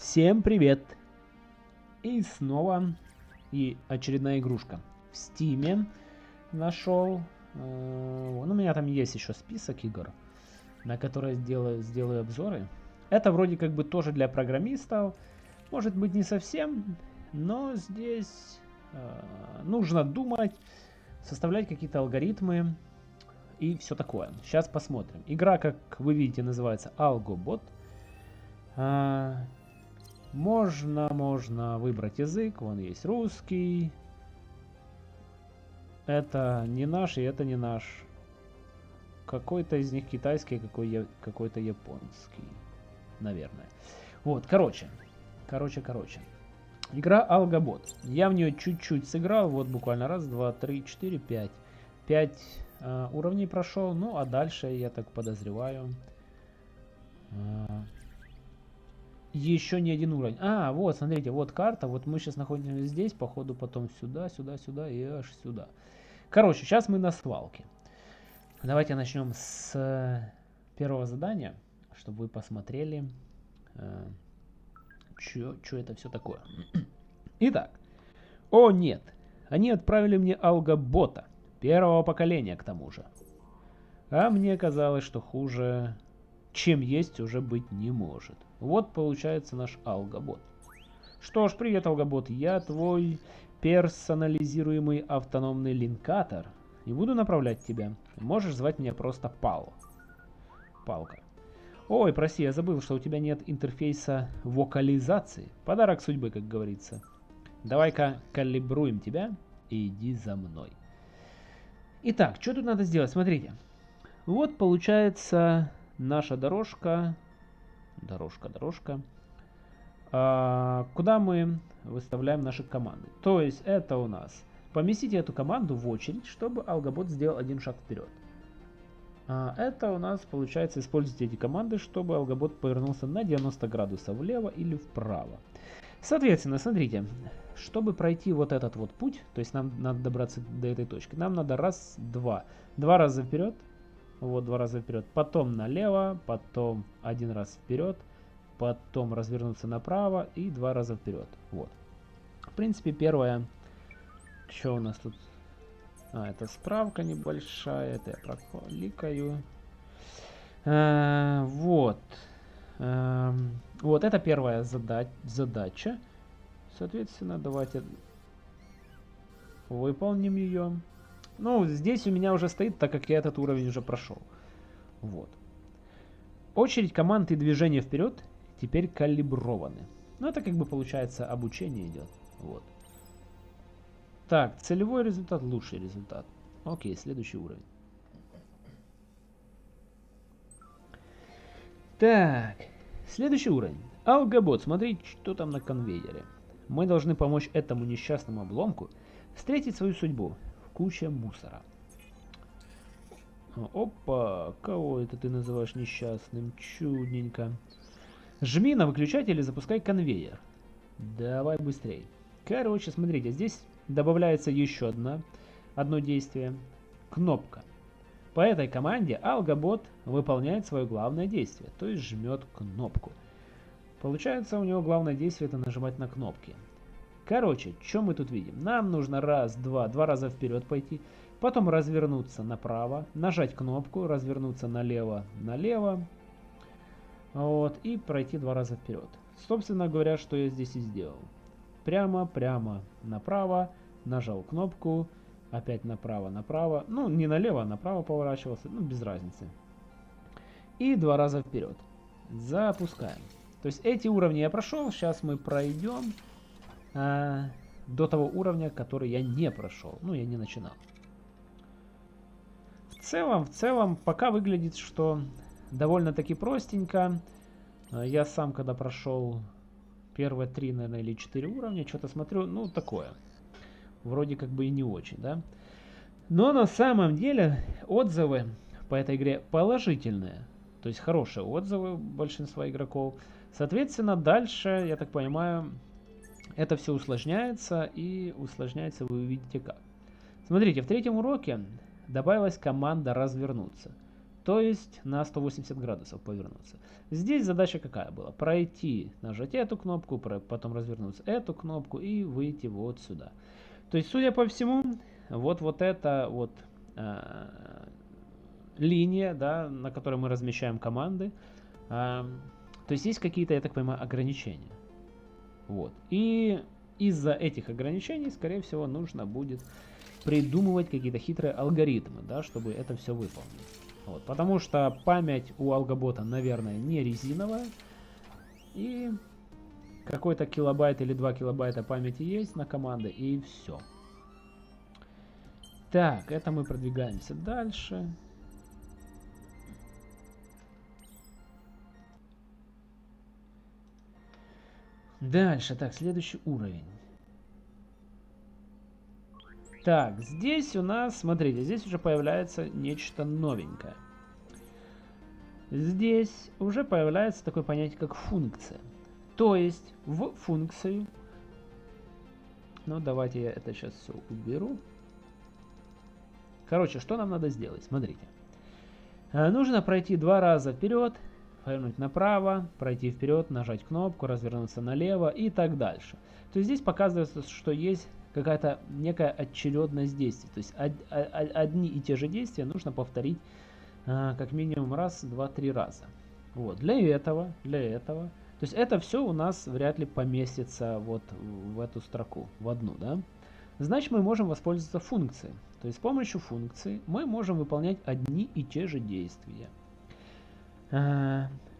Всем привет! И снова очередная игрушка в Steam нашел. Вон у меня там есть еще список игр, на которые сделаю обзоры. Это вроде как бы тоже для программистов, может быть не совсем, но здесь нужно думать, составлять какие-то алгоритмы и все такое. Сейчас посмотрим. Игра, как вы видите, называется AlgoBot. Можно выбрать язык. Вон есть русский. Это не наш и это не наш. Какой-то из них китайский, какой-то японский. Наверное. Вот, короче. Игра AlgoBot. Я в нее чуть-чуть сыграл. Вот буквально раз, два, три, четыре, пять. Пять уровней прошел. Ну, а дальше, я так подозреваю... еще не один уровень. А, вот, смотрите, вот карта. Вот мы сейчас находимся здесь, походу потом сюда, сюда, сюда и аж сюда. Короче, сейчас мы на свалке. Давайте начнем с первого задания, чтобы вы посмотрели, что это все такое. Итак. О, нет. Они отправили мне алгобота. Первого поколения, к тому же. А мне казалось, что хуже... чем есть уже быть не может. Вот получается наш алгобот. Что ж, привет, алгобот. Я твой персонализируемый автономный линкатор. И буду направлять тебя. Можешь звать меня просто Пал. Палка. Ой, прости, я забыл, что у тебя нет интерфейса вокализации. Подарок судьбы, как говорится. Давай-ка калибруем тебя и иди за мной. Итак, что тут надо сделать? Смотрите. Вот получается... наша дорожка, куда мы выставляем наши команды. То есть это у нас. Поместите эту команду в очередь, чтобы алгобот сделал один шаг вперед. Это у нас получается используйте эти команды, чтобы алгобот повернулся на 90 градусов влево или вправо. Соответственно, смотрите, чтобы пройти вот этот вот путь, то есть нам надо добраться до этой точки, нам надо раз, два. Два раза вперед. Вот два раза вперед, потом налево, потом один раз вперед, потом развернуться направо и два раза вперед. Вот. В принципе, первое, что у нас тут... А, это справка небольшая, это я прокликаю. Вот это первая задача. Соответственно, давайте выполним ее. Ну, здесь у меня уже стоит, так как я этот уровень уже прошел. Вот. Очередь команд и движение вперед теперь калиброваны. Ну, это как бы получается обучение идет. Вот. Так, целевой результат, лучший результат. Окей, следующий уровень. Так, следующий уровень. Алгобот, смотри, что там на конвейере. Мы должны помочь этому несчастному обломку встретить свою судьбу. Куча мусора. Опа, кого это ты называешь несчастным? Чудненько. Жми на выключатель и запускай конвейер. Давай быстрей. Короче, смотрите, здесь добавляется еще одно действие. Кнопка. По этой команде алгобот выполняет свое главное действие, то есть жмет кнопку. Получается, у него главное действие это нажимать на кнопки. Короче, что мы тут видим? Нам нужно раз, два раза вперед пойти, потом развернуться направо, нажать кнопку, развернуться налево, вот, и пройти два раза вперед. Собственно говоря, что я здесь и сделал. Прямо, направо, нажал кнопку, опять направо, ну, не налево, а направо поворачивался, ну, без разницы. И два раза вперед. Запускаем. То есть эти уровни я прошел, сейчас мы пройдем... до того уровня, который я не прошел. Ну, я не начинал. В целом, пока выглядит, что довольно-таки простенько. Я сам, когда прошел первые 3, наверное, или 4 уровня, что-то смотрю, ну, такое. Вроде как бы и не очень, да? Но на самом деле отзывы по этой игре положительные. То есть хорошие отзывы большинства игроков. Соответственно, дальше, я так понимаю... это все усложняется, и усложняется вы увидите как. Смотрите, в третьем уроке добавилась команда «развернуться». то есть на 180 градусов повернуться. Здесь задача какая была? Пройти, нажать эту кнопку, потом развернуться эту кнопку и выйти вот сюда. То есть, судя по всему, вот эта вот линия, да, на которой мы размещаем команды, то есть есть какие-то, я так понимаю, ограничения. Вот. И из-за этих ограничений, скорее всего, нужно будет придумывать какие-то хитрые алгоритмы, да, чтобы это все выполнить. Вот. Потому что память у алгобота, наверное, не резиновая. И какой-то килобайт или 2 килобайта памяти есть на команды, и все. Так, это мы продвигаемся дальше. Дальше, так, следующий уровень. Так, здесь у нас, смотрите, здесь уже появляется нечто новенькое. Здесь уже появляется такое понятие, как функция. То есть в функцию, ну давайте я это сейчас все уберу. Короче, что нам надо сделать? Смотрите. Нужно пройти 2 раза вперед, повернуть направо, пройти вперед, нажать кнопку, развернуться налево и так дальше. То есть здесь показывается, что есть какая-то некая очередность действий. То есть одни и те же действия нужно повторить как минимум раз, два, три раза. Вот, для этого. То есть это все у нас вряд ли поместится вот в эту строку, в одну, да? Значит, мы можем воспользоваться функцией. То есть с помощью функции мы можем выполнять одни и те же действия.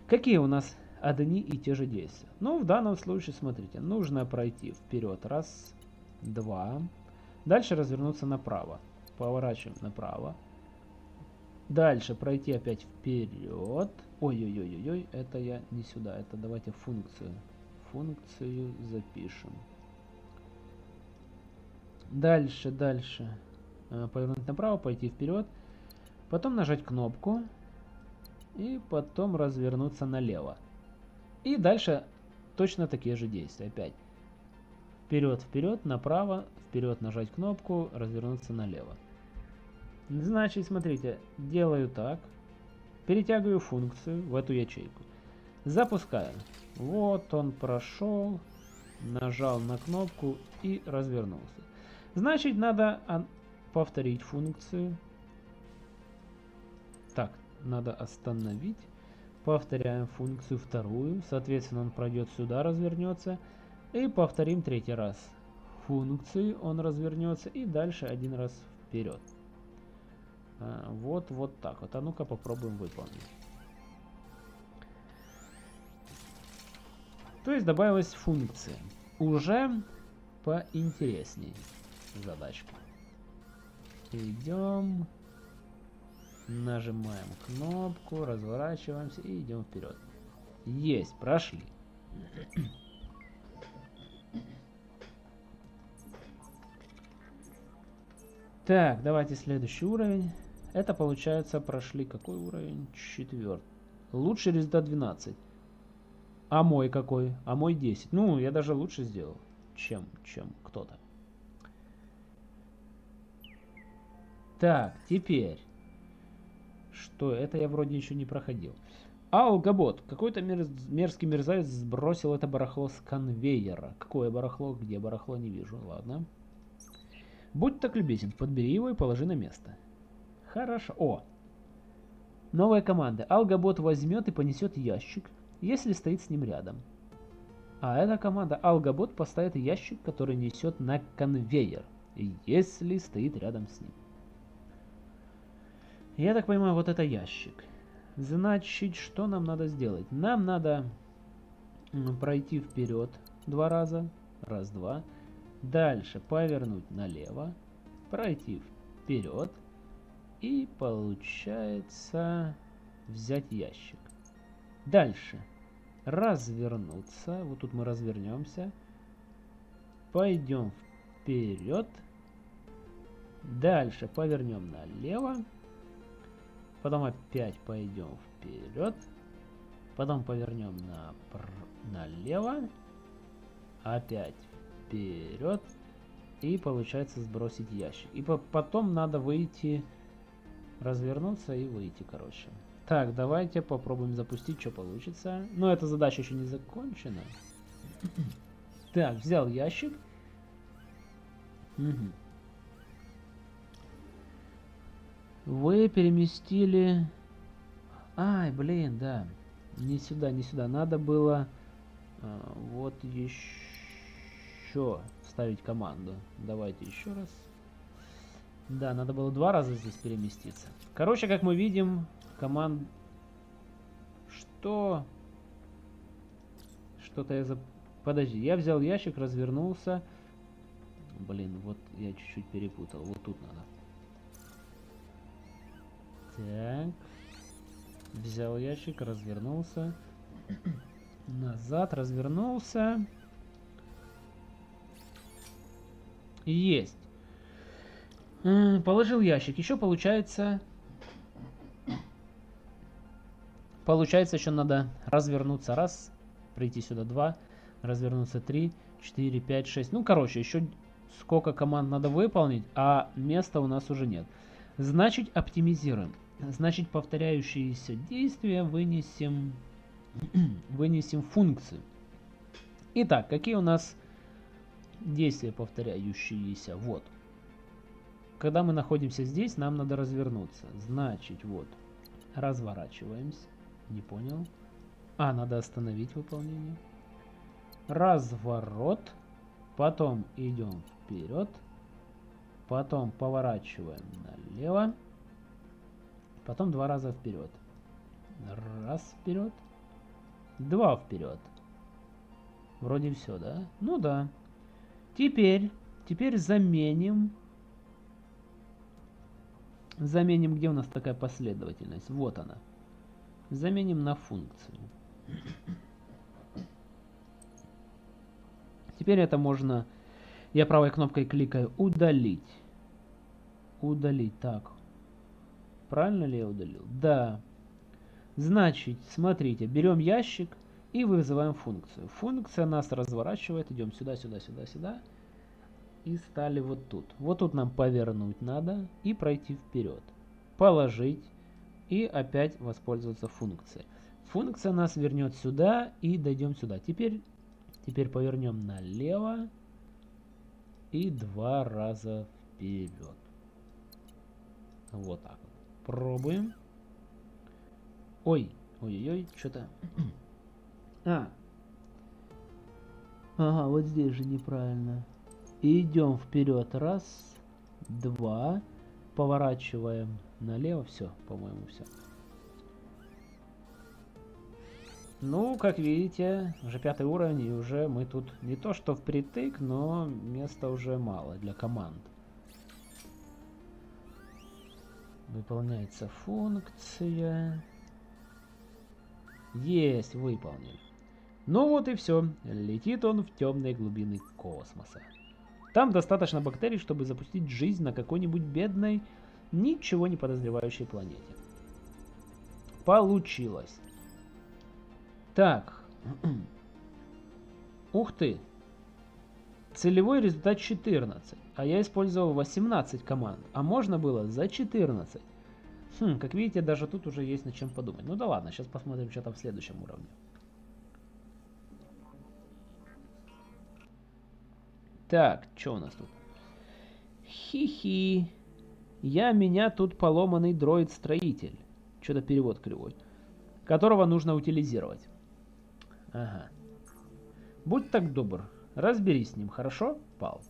Какие у нас одни и те же действия? Ну, в данном случае, смотрите, нужно пройти вперед раз, два. Дальше развернуться направо. Поворачиваем направо. Дальше пройти опять вперед. Ой-ой-ой-ой, это я не сюда. Это давайте функцию. Функцию запишем. Дальше. Повернуть направо, пойти вперед. Потом нажать кнопку. И потом развернуться налево. И дальше точно такие же действия. Опять. Вперед, направо, вперед нажать кнопку, развернуться налево. Значит, смотрите, делаю так, перетягиваю функцию в эту ячейку, запускаю. Вот он прошел, нажал на кнопку и развернулся. Значит, надо повторить функцию. Так, надо остановить. Повторяем функцию вторую, соответственно, он пройдет сюда, развернется. И повторим 3-й раз функцию, он развернется, и дальше 1 раз вперед. Вот так вот. А ну-ка попробуем выполнить. То есть добавилась функция. Уже поинтересней задачка. Идем, нажимаем кнопку, разворачиваемся и идем вперед. Есть, прошли. Так, давайте следующий уровень. Это, получается, прошли какой уровень? 4. Лучший результат 12. А мой какой? А мой 10. Ну, я даже лучше сделал, чем кто-то. Так, теперь. Что? Это я вроде еще не проходил. AlgoBot. Какой-то мерзкий мерзавец сбросил это барахло с конвейера. Какое барахло? Где барахло? Не вижу. Ладно. Будь так любезен, подбери его и положи на место. Хорошо. О! Новая команда. AlgoBot возьмет и понесет ящик, если стоит с ним рядом. А эта команда AlgoBot поставит ящик, который несет на конвейер, если стоит рядом с ним. Я так понимаю, вот это ящик. Значит, что нам надо сделать? Нам надо пройти вперед 2 раза. Раз, два. Дальше повернуть налево, пройти вперед и, получается, взять ящик. Дальше развернуться, вот тут мы развернемся, пойдем вперед, дальше повернем налево, потом опять пойдем вперед, потом повернем налево, опять вперед и, получается, сбросить ящик. И потом надо выйти развернуться и выйти, короче. Так, давайте попробуем запустить, что получится. Но эта задача еще не закончена. Так, взял ящик. Угу. Вы переместили... Ай, блин, да. Не сюда, не сюда. Надо было вот еще вставить команду. Давайте еще раз. Да, надо было два раза здесь переместиться. Короче, как мы видим, команд... Что? Что-то я... Подожди, я взял ящик, развернулся. Блин, вот я чуть-чуть перепутал. Вот тут надо. Так. Взял ящик, развернулся. Назад, развернулся. Есть. Положил ящик. Еще получается... Получается, еще надо развернуться раз, прийти сюда два, развернуться 3, 4, 5, 6. Ну, короче, еще сколько команд надо выполнить, а места у нас уже нет. Значит, оптимизируем. Значит, повторяющиеся действия вынесем, функции. Итак, какие у нас действия повторяющиеся? Вот. Когда мы находимся здесь, нам надо развернуться. Значит, вот. Разворачиваемся. Не понял. А, надо остановить выполнение. Разворот, потом идем вперед, потом поворачиваем налево, потом два раза вперед, раз вперед, два вперед. Вроде все, да? Ну да. Теперь заменим, где у нас такая последовательность, вот она. Заменим на функцию. Теперь это можно, я правой кнопкой кликаю, удалить. Удалить, так. Правильно ли я удалил? Да. Значит, смотрите, берем ящик и вызываем функцию. Функция нас разворачивает, идем сюда, сюда, сюда, сюда. И стали вот тут. Вот тут нам повернуть надо и пройти вперед. Положить и опять воспользоваться функцией. Функция нас вернет сюда и дойдем сюда. Теперь повернем налево и два раза вперед. Вот так. Пробуем. Ой, ой-ой-ой, что-то... Ага, вот здесь же неправильно. Идем вперед. Раз, два. Поворачиваем налево. Все, по-моему, все. Ну, как видите, уже 5-й уровень, и уже мы тут не то что впритык, но места уже мало для команд. Выполняется функция. Есть, выполнил. Ну вот и все. Летит он в темные глубины космоса. Там достаточно бактерий, чтобы запустить жизнь на какой-нибудь бедной, ничего не подозревающей планете. Получилось. Так. Ух ты. Целевой результат 14. А я использовал 18 команд. А можно было за 14. Хм, как видите, даже тут уже есть над чем подумать. Ну да ладно, сейчас посмотрим, что там в следующем уровне. Так, что у нас тут? Хи-хи. Меня тут поломанный дроид-строитель. Что-то перевод кривой. Которого нужно утилизировать. Ага. Будь так добр. Разберись с ним, хорошо? Пал.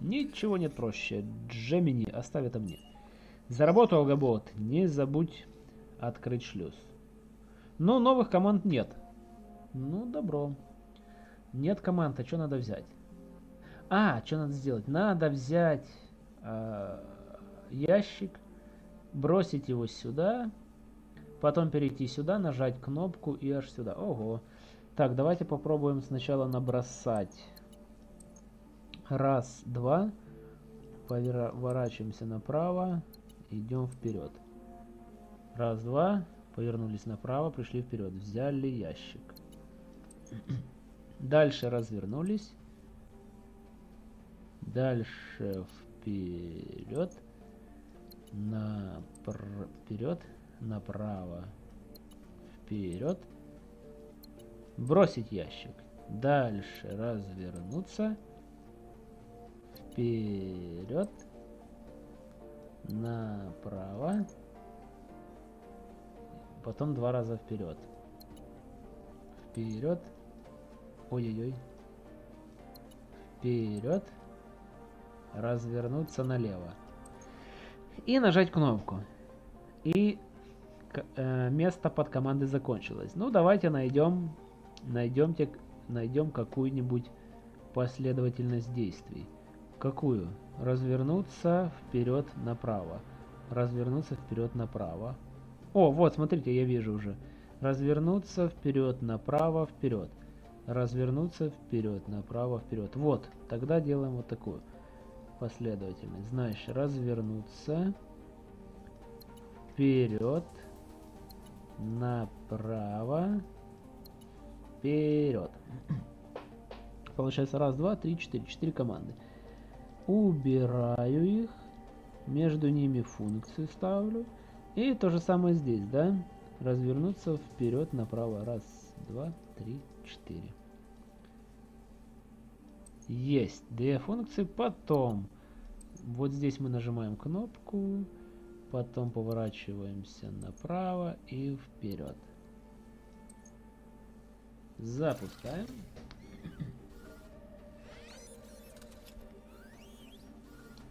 Ничего нет проще. Джемини, оставь это мне. За работу, AlgoBot. Не забудь открыть шлюз. Но новых команд нет. Ну, добро. Нет команд, а что надо взять? А, что надо сделать? Надо взять ящик, бросить его сюда, потом перейти сюда, нажать кнопку и аж сюда. Ого. Так, давайте попробуем сначала набросать. Раз, два. Поворачиваемся направо, идем вперед. Раз, два. Повернулись направо, пришли вперед. Взяли ящик. Дальше развернулись. Дальше вперед. вперед, направо, вперед, бросить ящик, дальше развернуться, вперед, направо, потом два раза вперед, вперед, ой-ой-ой, вперед, развернуться налево и нажать кнопку. И место под командой закончилось. Ну давайте найдем какую-нибудь последовательность действий. Какую? Развернуться вперед направо, развернуться вперед направо. О, вот смотрите, я вижу уже. Развернуться вперед направо вперед, развернуться вперед направо вперед. Вот тогда делаем вот такую последовательность. Значит, развернуться вперед, направо, вперед. Получается раз, два, три, четыре. Четыре команды. Убираю их, между ними функцию ставлю. И то же самое здесь, да? Развернуться вперед, направо. Раз, два, три, четыре. Есть две функции. Потом вот здесь мы нажимаем кнопку, потом поворачиваемся направо и вперед. Запускаем.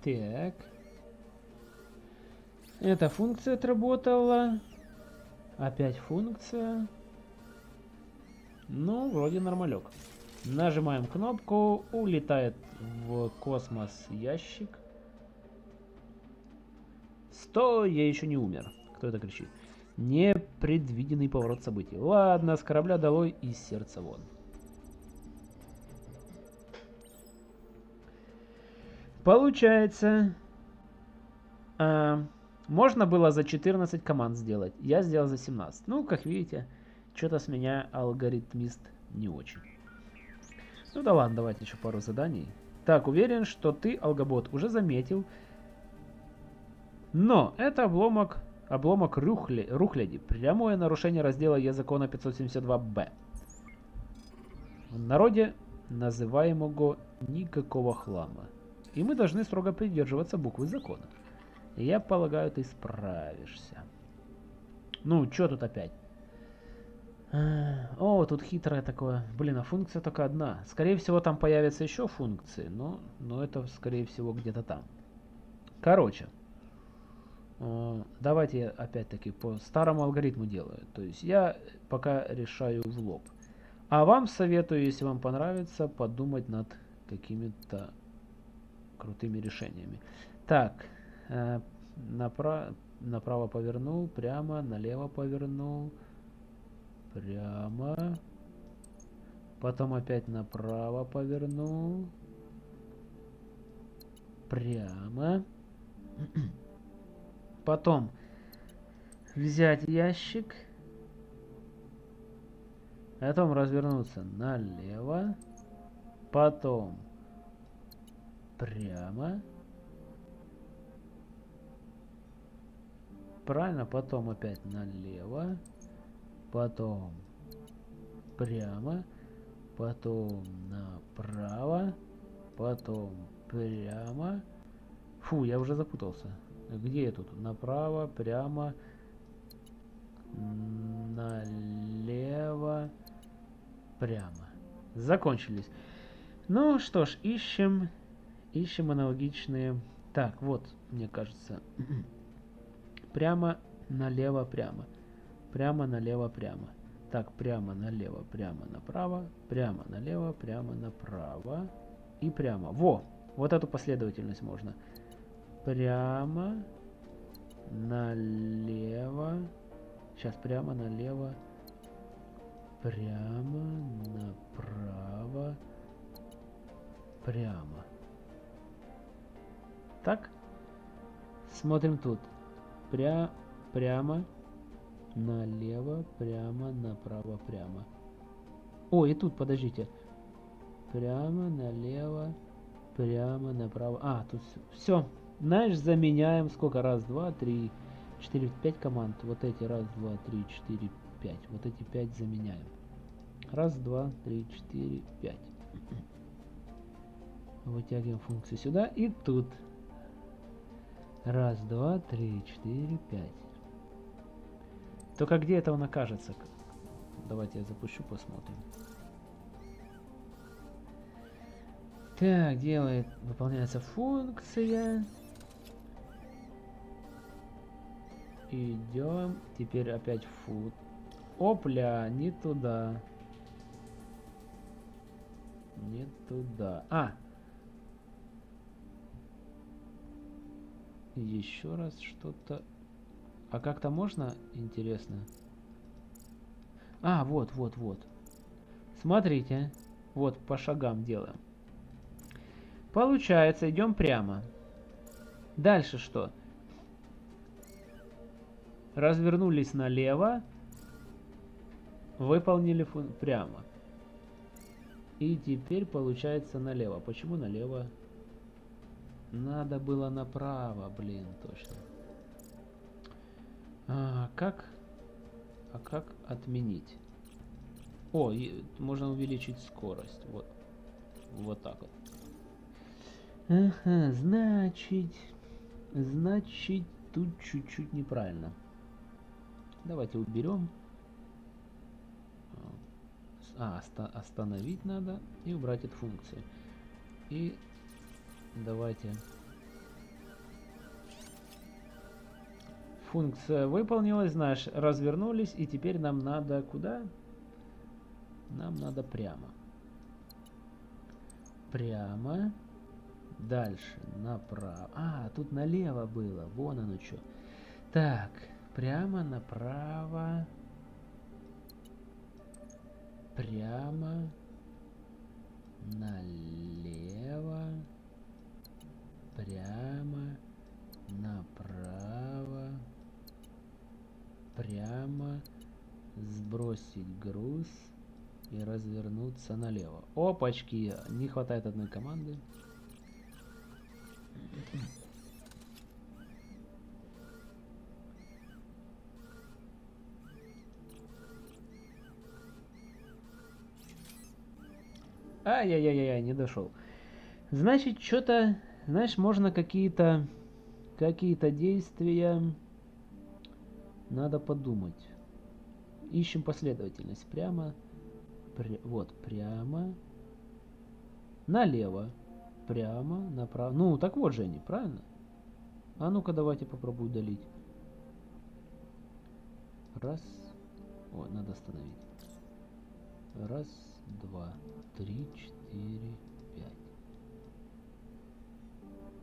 Так, эта функция отработала, опять функция. Ну, вроде нормалек. Нажимаем кнопку, улетает в космос ящик. Стой, я еще не умер. Кто это кричит? Непредвиденный поворот событий. Ладно, с корабля долой и сердца вон. Получается, можно было за 14 команд сделать. Я сделал за 17. Ну, как видите, что-то с меня алгоритмист не очень. Ну да ладно, давайте еще пару заданий. Так, уверен, что ты, AlgoBot, уже заметил. Но это обломок рухляди. Прямое нарушение раздела Е закона 572Б. В народе называемого никакого хлама. И мы должны строго придерживаться буквы закона. Я полагаю, ты справишься. Ну, что тут опять? О, тут хитрое такое. Блин, а функция только одна. Скорее всего, там появятся еще функции, но это, скорее всего, где-то там. Короче, давайте я опять-таки по старому алгоритму делаю. То есть я пока решаю в лоб. А вам советую, если вам понравится, подумать над какими-то крутыми решениями. Так, направо повернул, прямо, налево повернул. Прямо. Потом опять направо повернул. Прямо. Потом взять ящик. Потом развернуться налево. Потом прямо. Правильно, потом опять налево. Потом прямо, потом направо, потом прямо. Фу, я уже запутался. Где я тут? Направо, прямо, налево, прямо. Закончились. Ну что ж, ищем аналогичные. Так, вот, мне кажется. Прямо, налево, прямо. Прямо, налево, прямо. Так, прямо, налево, прямо, направо. Прямо, налево, прямо, направо. И прямо. Во! Вот эту последовательность можно. Прямо, налево. Сейчас прямо, налево. Прямо, направо. Прямо. Так. Смотрим тут. Прямо. Налево, прямо, направо, прямо. О, и тут, подождите. Прямо, налево, прямо, направо. А, тут все. Знаешь, заменяем сколько? Раз, два, три, четыре, пять команд. Вот эти раз, два, три, четыре, пять. Вот эти пять заменяем. Раз, два, три, четыре, пять. Вытягиваем функцию сюда и тут. Раз, два, три, четыре, пять. Только где это он окажется? Давайте я запущу, посмотрим. Так, делает, выполняется функция. Идем. Теперь опять фут. Опля, не туда. Не туда. А! Еще раз что-то. А как-то можно? Интересно. А, вот, вот, вот. Смотрите. Вот, по шагам делаем. Получается, идем прямо. Дальше что? Развернулись налево. Выполнили прямо. И теперь получается налево. Почему налево? Надо было направо, блин, точно. А как отменить? О, и можно увеличить скорость. Вот. Вот так вот. Ага, значит, тут чуть-чуть неправильно. Давайте уберем. А, остановить надо и убрать эту функцию. И давайте... Функция выполнилась, знаешь, развернулись, и теперь нам надо куда? Нам надо прямо. Прямо. Дальше. Направо. А, тут налево было. Вон оно что. Так. Прямо, направо. Прямо. Налево. Прямо. Направо. Прямо, сбросить груз и развернуться налево. Опачки, не хватает одной команды. Ай-яй-яй-яй, не дошел. Значит, что-то, знаешь, можно какие-то действия... Надо подумать. Ищем последовательность. Прямо. Вот, прямо. Налево. Прямо, направо. Ну, так вот же они, правильно? А ну-ка, давайте попробую удалить. Раз. Вот, надо остановить. Раз, два, три, четыре, пять.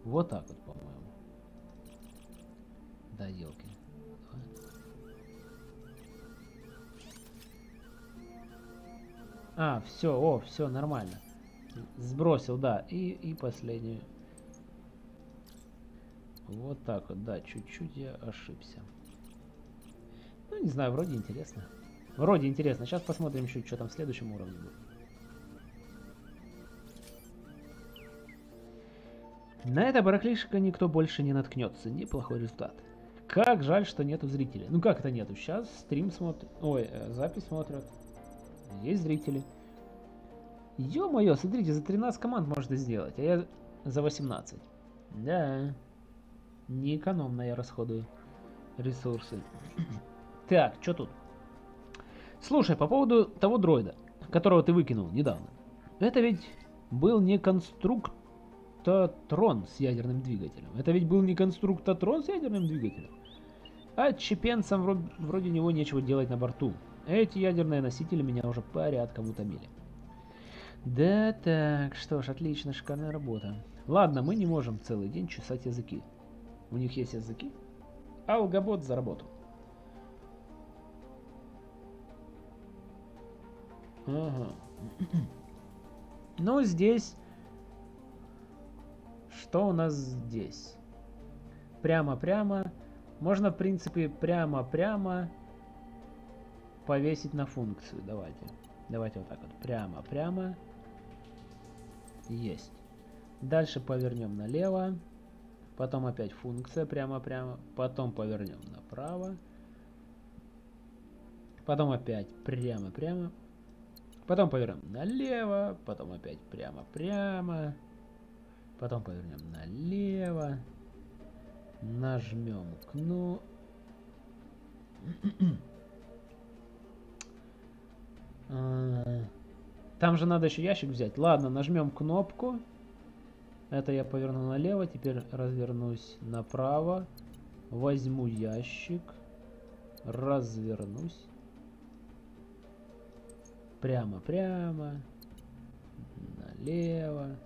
Вот так вот, по-моему. Да, елки. А, все, о, все нормально. Сбросил, да. И последнюю. Вот так вот, да, чуть-чуть я ошибся. Ну, не знаю, вроде интересно. Вроде интересно. Сейчас посмотрим еще, что там в следующем уровне будет. На это барахлишко никто больше не наткнется. Неплохой результат. Как жаль, что нету зрителей. Ну, как это нету? Сейчас стрим смотрят. Ой, запись смотрят. Есть зрители. Ё-моё, смотрите, за 13 команд можно сделать, а я за 18. Да. Неэкономно я расходую ресурсы. Так, что тут? Слушай, по поводу того дроида, которого ты выкинул недавно. Это ведь был не конструктатрон с ядерным двигателем. А чепенцам вроде него нечего делать на борту. Эти ядерные носители меня уже порядком утомили. Да так, что ж, отлично, шикарная работа. Ладно, мы не можем целый день чесать языки. У них есть языки? AlgoBot за работу. Ага. Ну, здесь... Что у нас здесь? Прямо-прямо. Можно, в принципе, прямо-прямо... повесить на функцию. Давайте вот так вот. Прямо. Есть. Дальше повернем налево. потом опять функция прямо-прямо, потом повернем направо, потом опять прямо-прямо, потом повернем налево, потом опять прямо-прямо, потом повернем налево, нажмем кну. Там же надо еще ящик взять. Ладно, нажмем кнопку. Это я поверну налево. Теперь развернусь направо. Возьму ящик. Развернусь. Прямо-прямо. Налево.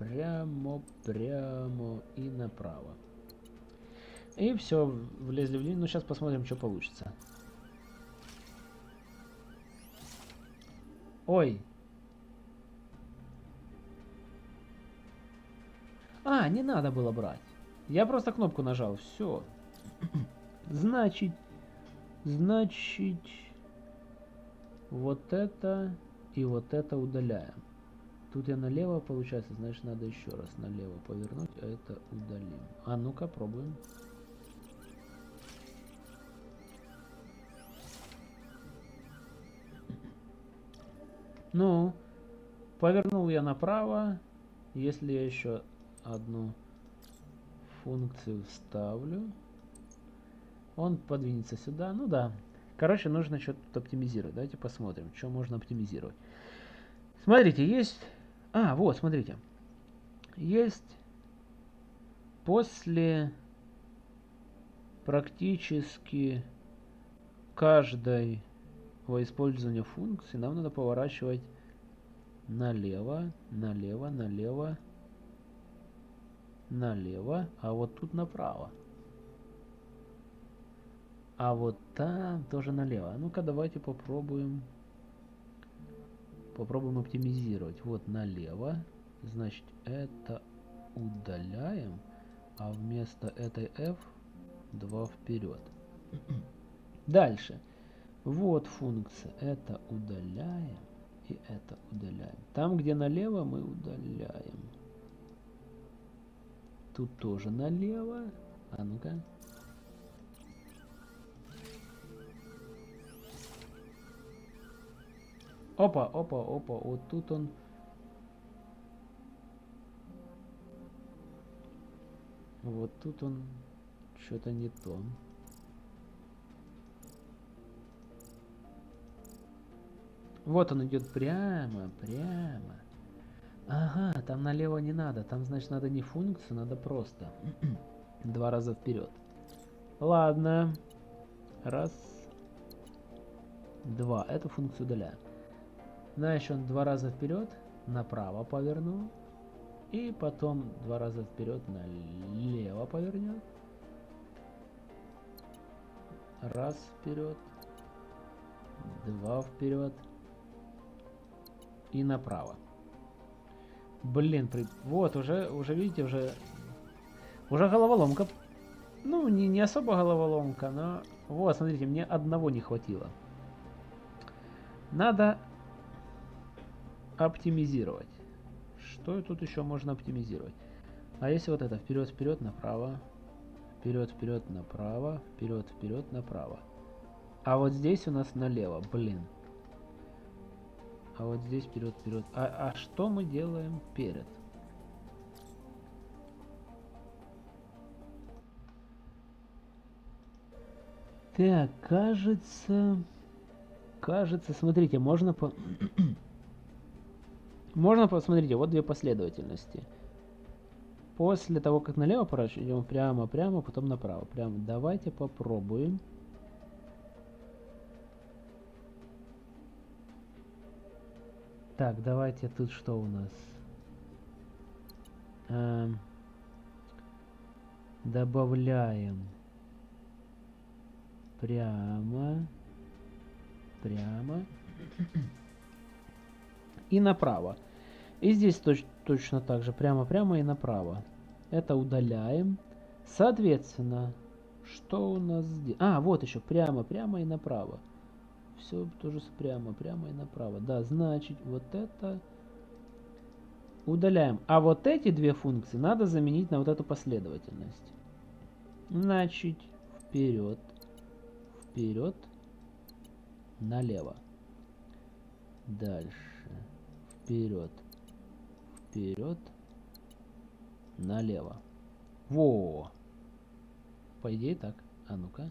Прямо-прямо. И направо. И все, влезли в линию. Ну, сейчас посмотрим, что получится. Ой. А, не надо было брать. Я просто кнопку нажал. Все. Значит, вот это и вот это удаляем. Тут я налево, получается, значит, надо еще раз налево повернуть, а это удалим. А ну-ка, пробуем. Ну, повернул я направо. Если я еще одну функцию вставлю, он подвинется сюда. Ну да. Короче, нужно что-то оптимизировать. Давайте посмотрим, что можно оптимизировать. Смотрите, есть... А, вот, смотрите. Есть после практически каждой использования функции нам надо поворачивать налево, налево, налево, налево, а вот тут направо, а вот там тоже налево. Ну-ка, давайте попробуем оптимизировать. Вот налево, значит, это удаляем, а вместо этой F2 вперед. Дальше. Вот функция. Это удаляем и это удаляем. Там, где налево, мы удаляем. Тут тоже налево. А ну-ка. Опа, опа, опа. Вот тут он. Вот тут он. Что-то не то. Вот он идет прямо, прямо. Ага, там налево не надо. Там, значит, надо не функцию, надо просто два раза вперед. Ладно. Раз. Два. Эту функцию удаляем. Значит, он два раза вперед, направо повернул. И потом два раза вперед, налево повернет. Раз вперед. Два вперед. И направо. Блин, вот уже видите, уже головоломка. Ну, не особо головоломка, но... Вот, смотрите, мне одного не хватило. Надо оптимизировать. Что тут еще можно оптимизировать? А если вот это вперед-вперед, направо, вперед-вперед, направо, вперед-вперед, направо. А вот здесь у нас налево, блин. А вот здесь вперед-вперед. А что мы делаем перед? Так, кажется, смотрите, можно по... Можно посмотрите, вот две последовательности. После того, как налево поворачиваем, идем прямо-прямо, потом направо. Прямо. Давайте попробуем. Так, давайте тут что у нас? Добавляем прямо и направо. И здесь точно так же, прямо-прямо и направо. Это удаляем. Соответственно, что у нас здесь? А, вот еще прямо-прямо и направо. Все тоже прямо и направо. Да, значит, вот это удаляем. А вот эти две функции надо заменить на вот эту последовательность. Значит, вперед, вперед, налево. Дальше, вперед, вперед, налево. Во! По идее так. А ну-ка.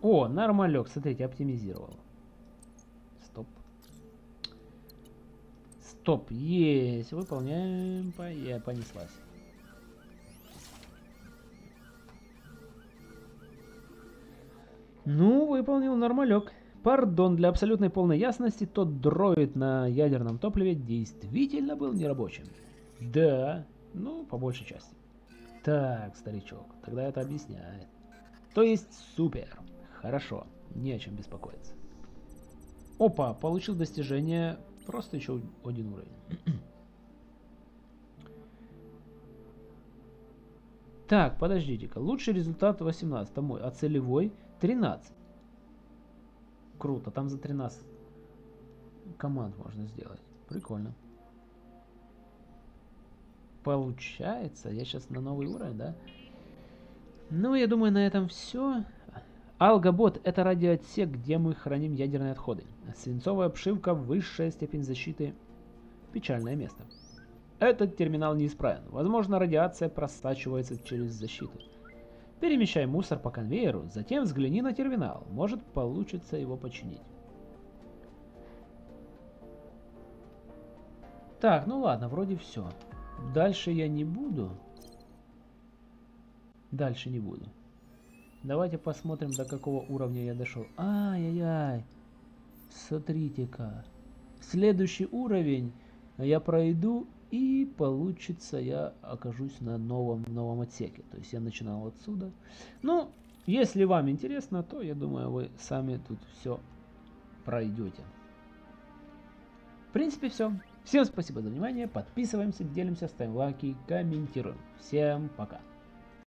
О, нормалек, смотрите, оптимизировал. Стоп. Стоп, есть, выполняем, понеслась. Ну, выполнил нормалек. Пардон, для абсолютной полной ясности, тот дроид на ядерном топливе действительно был нерабочим. Да, ну, по большей части. Так, старичок, тогда это объясняет. То есть, супер. Хорошо, не о чем беспокоиться. Опа, получил достижение, просто еще один уровень. Так, подождите-ка, лучший результат 18, мой, а целевой 13. Круто, там за 13 команд можно сделать. Прикольно. Получается, я сейчас на новый уровень, да? Ну, я думаю, на этом все. AlgoBot — это радиоотсек, где мы храним ядерные отходы. Свинцовая обшивка, высшая степень защиты. Печальное место. Этот терминал неисправен. Возможно, радиация просачивается через защиту. Перемещай мусор по конвейеру, затем взгляни на терминал. Может, получится его починить. Так, ну ладно, вроде все. Дальше я не буду. Дальше не буду. Давайте посмотрим, до какого уровня я дошел. Ай-яй-яй. Смотрите-ка. Следующий уровень я пройду, и получится, я окажусь на новом отсеке. То есть я начинал отсюда. Ну, если вам интересно, то я думаю, вы сами тут все пройдете. В принципе, все. Всем спасибо за внимание. Подписываемся, делимся, ставим лайки, комментируем. Всем пока.